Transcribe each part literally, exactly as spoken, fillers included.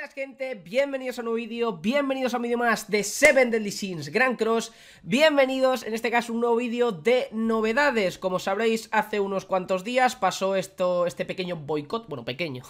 Buenas gente, bienvenidos a un nuevo vídeo, bienvenidos a un vídeo más de Seven Deadly Sins Grand Cross. Bienvenidos, en este caso, un nuevo vídeo de novedades. Como sabréis, hace unos cuantos días pasó esto, este pequeño boicot, bueno, pequeño,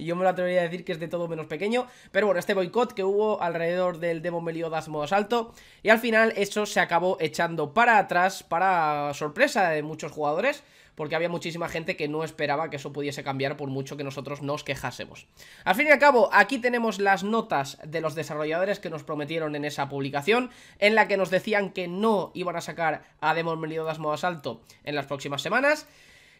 yo me lo atrevería a decir que es de todo menos pequeño, pero bueno, este boicot que hubo alrededor del Demon Meliodas Modo Asalto, y al final eso se acabó echando para atrás, para sorpresa de muchos jugadores, porque había muchísima gente que no esperaba que eso pudiese cambiar por mucho que nosotros nos quejásemos. Al fin y al cabo, aquí tenemos las notas de los desarrolladores que nos prometieron en esa publicación, en la que nos decían que no iban a sacar a Demon Meliodas Modo Asalto en las próximas semanas.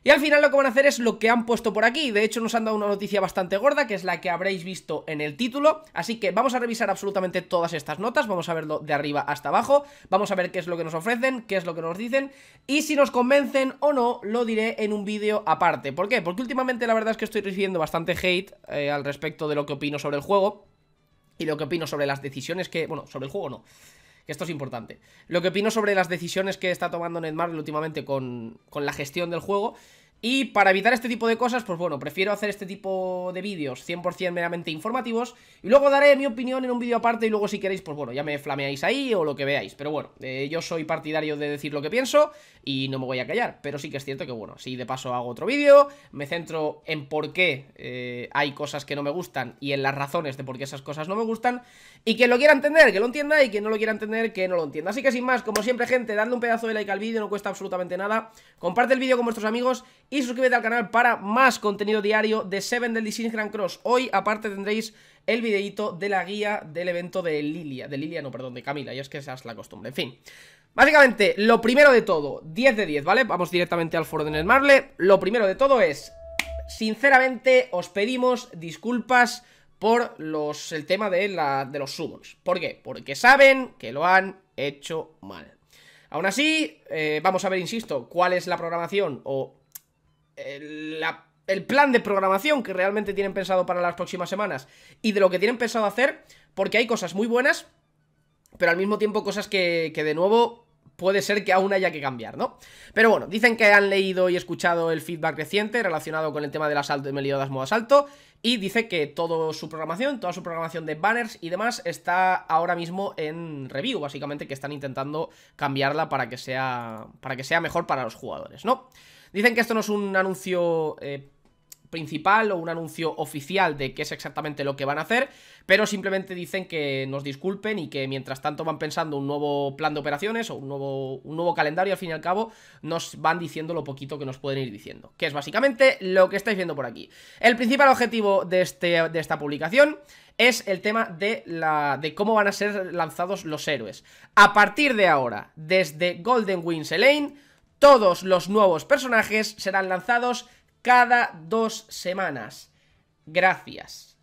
Y al final lo que van a hacer es lo que han puesto por aquí. De hecho nos han dado una noticia bastante gorda, que es la que habréis visto en el título. Así que vamos a revisar absolutamente todas estas notas, vamos a verlo de arriba hasta abajo, vamos a ver qué es lo que nos ofrecen, qué es lo que nos dicen, y si nos convencen o no lo diré en un vídeo aparte. ¿Por qué? Porque últimamente la verdad es que estoy recibiendo bastante hate eh, al respecto de lo que opino sobre el juego y lo que opino sobre las decisiones que... bueno, sobre el juego no, que esto es importante. Lo que opino sobre las decisiones que está tomando Netmarble últimamente con, con la gestión del juego. Y para evitar este tipo de cosas, pues bueno, prefiero hacer este tipo de vídeos cien por cien meramente informativos. Y luego daré mi opinión en un vídeo aparte y luego si queréis, pues bueno, ya me flameáis ahí o lo que veáis. Pero bueno, eh, yo soy partidario de decir lo que pienso y no me voy a callar. Pero sí que es cierto que bueno, si de paso hago otro vídeo, me centro en por qué eh, hay cosas que no me gustan y en las razones de por qué esas cosas no me gustan. Y quien lo quiera entender, que lo entienda, y quien no lo quiera entender, que no lo entienda. Así que sin más, como siempre gente, dadle un pedazo de like al vídeo, no cuesta absolutamente nada. Comparte el vídeo con vuestros amigos y suscríbete al canal para más contenido diario de Seven Deadly Sins Grand Cross. Hoy, aparte, tendréis el videíto de la guía del evento de Lilia. De Lilia, no, perdón, de Camila, ya es que esa es la costumbre. En fin, básicamente, lo primero de todo, diez de diez, ¿vale? Vamos directamente al foro de Netmarble. Lo primero de todo es, sinceramente, os pedimos disculpas por los, el tema de, la, de los summons. ¿Por qué? Porque saben que lo han hecho mal. Aún así, eh, vamos a ver, insisto, cuál es la programación o... La, el plan de programación que realmente tienen pensado para las próximas semanas y de lo que tienen pensado hacer, porque hay cosas muy buenas, pero al mismo tiempo cosas que, que de nuevo puede ser que aún haya que cambiar, ¿no? Pero bueno, dicen que han leído y escuchado el feedback reciente relacionado con el tema del asalto de Meliodas Modo Asalto, y dice que toda su programación, toda su programación de banners y demás está ahora mismo en review, básicamente que están intentando cambiarla para que sea, para que sea mejor para los jugadores, ¿no? Dicen que esto no es un anuncio eh, principal o un anuncio oficial de qué es exactamente lo que van a hacer, pero simplemente dicen que nos disculpen y que mientras tanto van pensando un nuevo plan de operaciones o un nuevo, un nuevo calendario, al fin y al cabo nos van diciendo lo poquito que nos pueden ir diciendo, que es básicamente lo que estáis viendo por aquí. El principal objetivo de, este, de esta publicación es el tema de, la, de cómo van a ser lanzados los héroes. A partir de ahora, desde Golden Wings Lane, todos los nuevos personajes serán lanzados cada dos semanas. Gracias.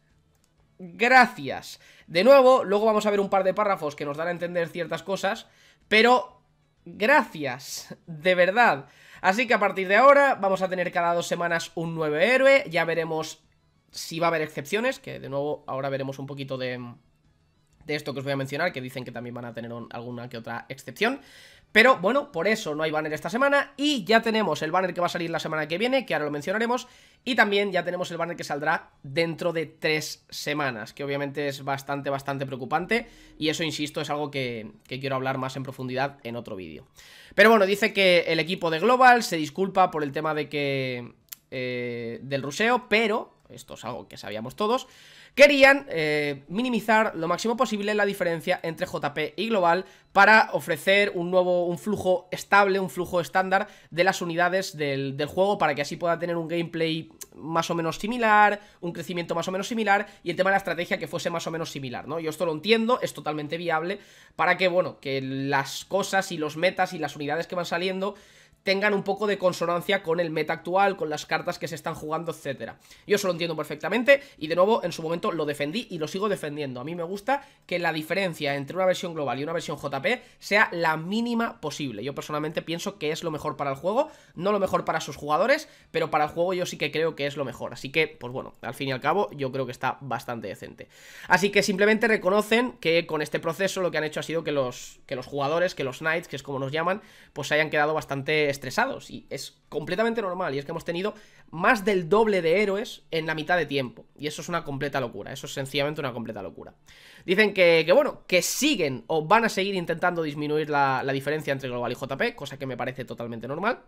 Gracias. De nuevo, luego vamos a ver un par de párrafos que nos dan a entender ciertas cosas, pero gracias, de verdad. Así que a partir de ahora vamos a tener cada dos semanas un nuevo héroe. Ya veremos si va a haber excepciones, que de nuevo ahora veremos un poquito de... de esto que os voy a mencionar, que dicen que también van a tener alguna que otra excepción. Pero bueno, por eso no hay banner esta semana, y ya tenemos el banner que va a salir la semana que viene, que ahora lo mencionaremos, y también ya tenemos el banner que saldrá dentro de tres semanas, que obviamente es bastante, bastante preocupante, y eso, insisto, es algo que, que quiero hablar más en profundidad en otro vídeo. Pero bueno, dice que el equipo de Global se disculpa por el tema de que... Eh, del ruseo, pero... esto es algo que sabíamos todos, querían eh, minimizar lo máximo posible la diferencia entre J P y Global para ofrecer un nuevo, un flujo estable, un flujo estándar de las unidades del, del juego, para que así pueda tener un gameplay más o menos similar, un crecimiento más o menos similar, y el tema de la estrategia que fuese más o menos similar, ¿no? Yo esto lo entiendo, es totalmente viable para que, bueno, que las cosas y los metas y las unidades que van saliendo tengan un poco de consonancia con el meta actual, con las cartas que se están jugando, etcétera. Yo eso lo entiendo perfectamente, y de nuevo, en su momento lo defendí y lo sigo defendiendo. A mí me gusta que la diferencia entre una versión global y una versión J P sea la mínima posible. Yo personalmente pienso que es lo mejor para el juego, no lo mejor para sus jugadores, pero para el juego yo sí que creo que es lo mejor. Así que, pues bueno, al fin y al cabo yo creo que está bastante decente. Así que simplemente reconocen que con este proceso lo que han hecho ha sido que los, que los jugadores, que los Knights, que es como nos llaman, pues se hayan quedado bastante... bastante estresados y es completamente normal, y es que hemos tenido más del doble de héroes en la mitad de tiempo, y eso es una completa locura, eso es sencillamente una completa locura. Dicen que, que bueno, que siguen o van a seguir intentando disminuir la, la diferencia entre global y J P, cosa que me parece totalmente normal,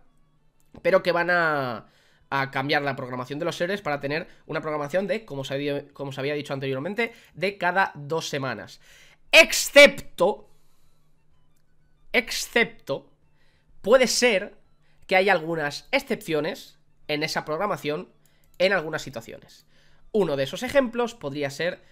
pero que van a... a cambiar la programación de los héroes para tener una programación de, como se había, como se había dicho anteriormente, de cada dos semanas. Excepto, excepto, puede ser que haya algunas excepciones en esa programación en algunas situaciones. Uno de esos ejemplos podría ser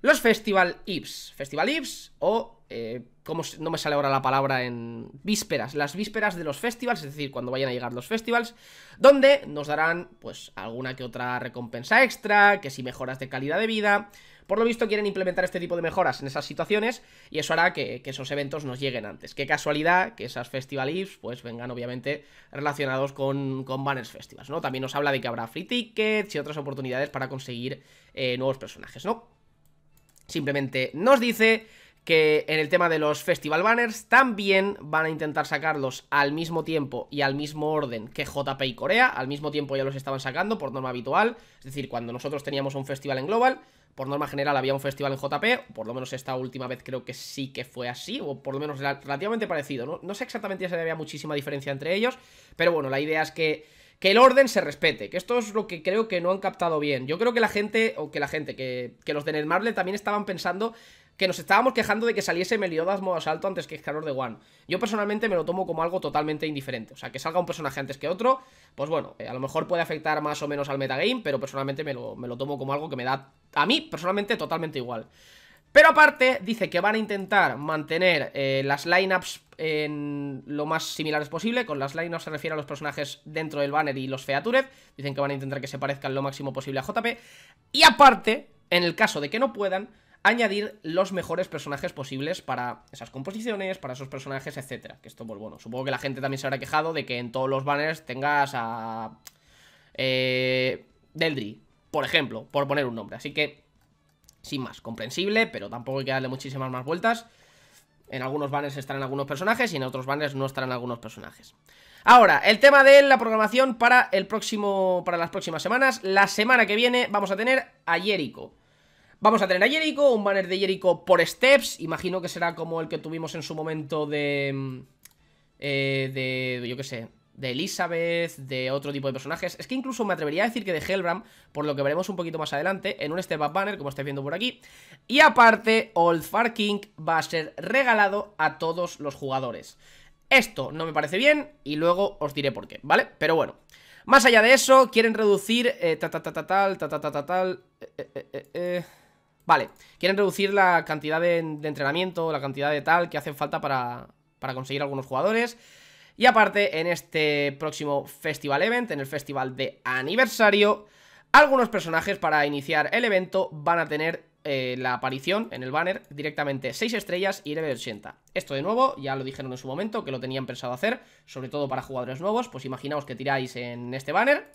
los Festival I P S. Festival I P S o, eh, como no me sale ahora la palabra en vísperas, las vísperas de los festivals, es decir, cuando vayan a llegar los festivals, donde nos darán, pues, alguna que otra recompensa extra, que si mejoras de calidad de vida... Por lo visto quieren implementar este tipo de mejoras en esas situaciones y eso hará que, que esos eventos nos lleguen antes. Qué casualidad que esas Festival I P S pues vengan obviamente relacionados con, con Banners Festivals, ¿no? También nos habla de que habrá free tickets y otras oportunidades para conseguir eh, nuevos personajes, ¿no? Simplemente nos dice que en el tema de los Festival Banners también van a intentar sacarlos al mismo tiempo y al mismo orden que J P y Corea. Al mismo tiempo ya los estaban sacando por norma habitual, es decir, cuando nosotros teníamos un festival en Global... Por norma general había un festival en J P, por lo menos esta última vez creo que sí que fue así, o por lo menos relativamente parecido, ¿no? No sé exactamente si había muchísima diferencia entre ellos, pero bueno, la idea es que, que el orden se respete, que esto es lo que creo que no han captado bien. Yo creo que la gente, o que la gente, que, que los de Netmarble también estaban pensando que nos estábamos quejando de que saliese Meliodas Modo Asalto antes que Scalor de One. Yo personalmente me lo tomo como algo totalmente indiferente, o sea, que salga un personaje antes que otro, pues bueno, eh, a lo mejor puede afectar más o menos al metagame, pero personalmente me lo, me lo tomo como algo que me da... A mí, personalmente, totalmente igual. Pero aparte, dice que van a intentar mantener eh, las lineups en lo más similares posible. Con las lineups se refiere a los personajes dentro del banner y los features. Dicen que van a intentar que se parezcan lo máximo posible a J P. Y aparte, en el caso de que no puedan, añadir los mejores personajes posibles para esas composiciones, para esos personajes, etcétera. Que esto, pues bueno, supongo que la gente también se habrá quejado de que en todos los banners tengas a... Eh... Deldry, por ejemplo, por poner un nombre. Así que, sin más, comprensible, pero tampoco hay que darle muchísimas más vueltas. En algunos banners estarán algunos personajes y en otros banners no estarán algunos personajes. Ahora, el tema de la programación para el próximo, para las próximas semanas. La semana que viene vamos a tener a Jericho. Vamos a tener a Jericho, un banner de Jericho por steps. Imagino que será como el que tuvimos en su momento de... Eh, de... yo qué sé... de Elizabeth, de otro tipo de personajes. Es que incluso me atrevería a decir que de Hellbram, por lo que veremos un poquito más adelante, en un Step Up Banner, como estáis viendo por aquí. Y aparte, Old Far King va a ser regalado a todos los jugadores. Esto no me parece bien y luego os diré por qué, ¿vale? Pero bueno, más allá de eso, quieren reducir... Eh, ta ta ta ta tal, ta ta ta ta tal... Eh, eh, eh, eh. Vale, quieren reducir la cantidad de, de entrenamiento, la cantidad de tal que hacen falta para, para conseguir algunos jugadores... Y aparte, en este próximo Festival Event, en el Festival de Aniversario, algunos personajes para iniciar el evento van a tener eh, la aparición en el banner directamente seis estrellas y level ochenta. Esto de nuevo, ya lo dijeron en su momento, que lo tenían pensado hacer, sobre todo para jugadores nuevos. Pues imaginaos que tiráis en este banner,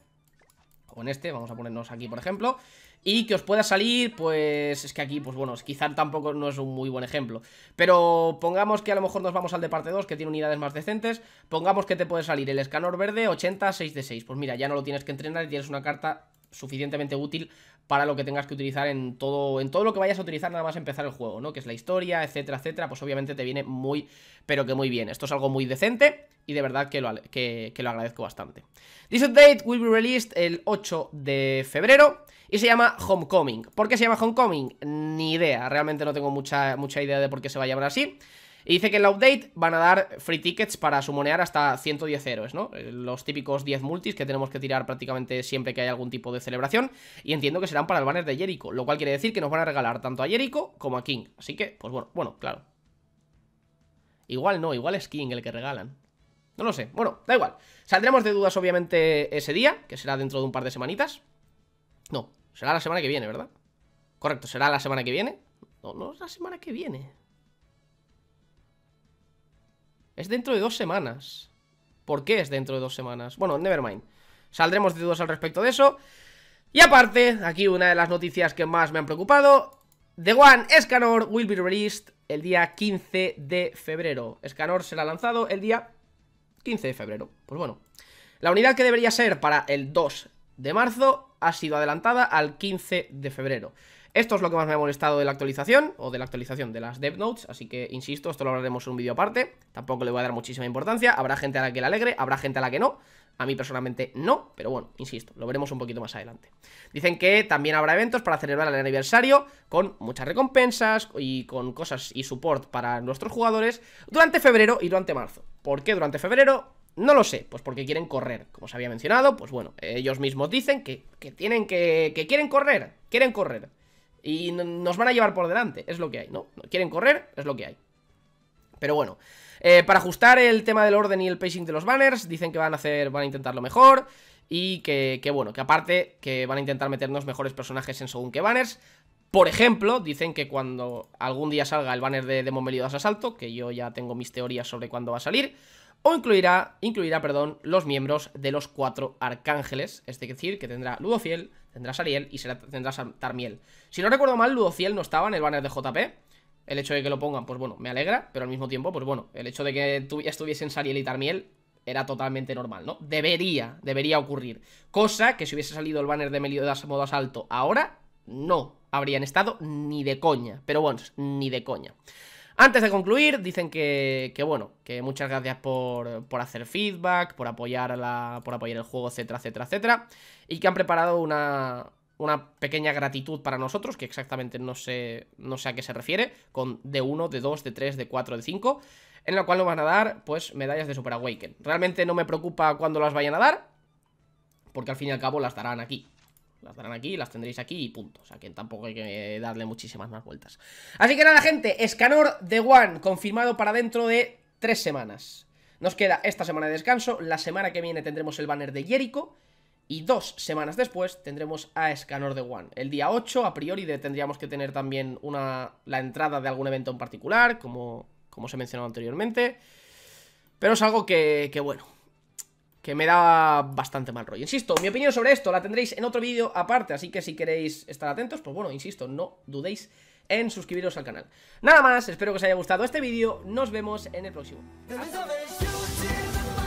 o en este, vamos a ponernos aquí por ejemplo... Y que os pueda salir, pues es que aquí, pues bueno, quizá tampoco no es un muy buen ejemplo. Pero pongamos que a lo mejor nos vamos al de parte dos, que tiene unidades más decentes. Pongamos que te puede salir el Escanor verde ochenta, seis de seis. Pues mira, ya no lo tienes que entrenar y tienes una carta suficientemente útil para lo que tengas que utilizar en todo, en todo lo que vayas a utilizar nada más empezar el juego, ¿no? Que es la historia, etcétera, etcétera. Pues obviamente te viene muy, pero que muy bien. Esto es algo muy decente y de verdad que lo, que, que lo agradezco bastante. This update will be released el ocho de febrero. Y se llama Homecoming. ¿Por qué se llama Homecoming? Ni idea, realmente no tengo mucha, mucha idea de por qué se va a llamar así. Y dice que en la update van a dar free tickets para sumonear hasta ciento diez héroes, ¿no? Los típicos diez multis que tenemos que tirar prácticamente siempre que hay algún tipo de celebración. Y entiendo que serán para el banner de Jericho, lo cual quiere decir que nos van a regalar tanto a Jericho como a King. Así que, pues bueno, bueno, claro. Igual no, igual es King el que regalan. No lo sé, bueno, da igual. Saldremos de dudas obviamente ese día, que será dentro de un par de semanitas. No, será la semana que viene, ¿verdad? Correcto, será la semana que viene. No, no es la semana que viene. Es dentro de dos semanas. ¿Por qué es dentro de dos semanas? Bueno, nevermind. Saldremos de dudas al respecto de eso. Y aparte, aquí una de las noticias que más me han preocupado. The One Escanor will be released el día quince de febrero. Escanor será lanzado el día quince de febrero. Pues bueno, la unidad que debería ser para el dos de marzo ha sido adelantada al quince de febrero. Esto es lo que más me ha molestado de la actualización, o de la actualización de las Dev Notes, así que, insisto, esto lo hablaremos en un vídeo aparte. Tampoco le voy a dar muchísima importancia, habrá gente a la que le alegre, habrá gente a la que no. A mí personalmente no, pero bueno, insisto, lo veremos un poquito más adelante. Dicen que también habrá eventos para celebrar el aniversario, con muchas recompensas y con cosas y support para nuestros jugadores durante febrero y durante marzo. ¿Por qué durante febrero? No lo sé, pues porque quieren correr, como os había mencionado. Pues bueno, ellos mismos dicen que, que tienen que, que quieren correr, quieren correr. Y nos van a llevar por delante, es lo que hay, ¿no? Quieren correr, es lo que hay. Pero bueno, eh, para ajustar el tema del orden y el pacing de los banners, dicen que van a hacer, van a intentarlo mejor. Y que, que bueno, que aparte, que van a intentar meternos mejores personajes en según qué banners. Por ejemplo, dicen que cuando algún día salga el banner de Demon Meliodas Asalto, que yo ya tengo mis teorías sobre cuándo va a salir, o incluirá, incluirá, perdón, los miembros de los cuatro arcángeles, es decir, que tendrá Ludociel, tendrá Sariel y será, tendrá Tarmiel. Si no recuerdo mal, Ludociel no estaba en el banner de J P. El hecho de que lo pongan, pues bueno, me alegra, pero al mismo tiempo, pues bueno, el hecho de que ya estuviesen Sariel y Tarmiel era totalmente normal, ¿no? Debería, debería ocurrir. Cosa que si hubiese salido el banner de Meliodas Modo Asalto ahora, no habrían estado ni de coña. Pero bueno, ni de coña. Antes de concluir, dicen que, que bueno, que muchas gracias por, por hacer feedback, por apoyar, la, por apoyar el juego, etcétera, etcétera, etcétera. Y que han preparado una... una pequeña gratitud para nosotros, que exactamente no sé, no sé a qué se refiere, con D uno, D dos, D tres, D cuatro, D cinco, en la cual nos van a dar, pues, medallas de Super Awaken. Realmente no me preocupa cuándo las vayan a dar, porque al fin y al cabo las darán aquí. Las darán aquí, las tendréis aquí y punto. O sea que tampoco hay que darle muchísimas más vueltas. Así que nada, gente, Escanor de One, confirmado para dentro de tres semanas. Nos queda esta semana de descanso, la semana que viene tendremos el banner de Jericho, y dos semanas después tendremos a Escanor de One. El día ocho, a priori, tendríamos que tener también una, la entrada de algún evento en particular, como, como se mencionó anteriormente. Pero es algo que, que, bueno, que me da bastante mal rollo. Insisto, mi opinión sobre esto la tendréis en otro vídeo aparte, así que si queréis estar atentos, pues bueno, insisto, no dudéis en suscribiros al canal. Nada más, espero que os haya gustado este vídeo, nos vemos en el próximo. Hasta